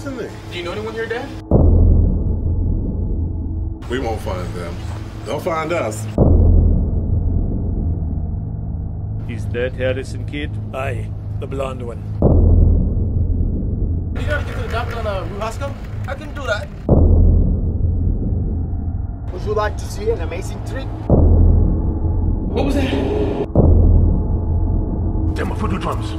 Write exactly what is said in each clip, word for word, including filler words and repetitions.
rats in there. Do you know anyone here dead? We won't find them. They'll find us. Is that Harrison kid? Aye, the blonde one. Can you guys get to the doctor on uh, Ruhasco? I can do that. Would you like to see an amazing trick? What was that? Demo for two drums.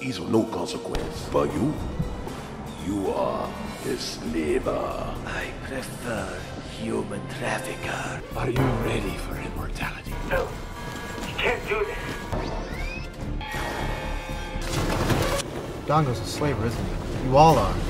Is of no consequence for you. You are the slaver. I prefer human trafficker. Are you ready for immortality? No, you can't do this. Dongo's a slaver, isn't he? You all are.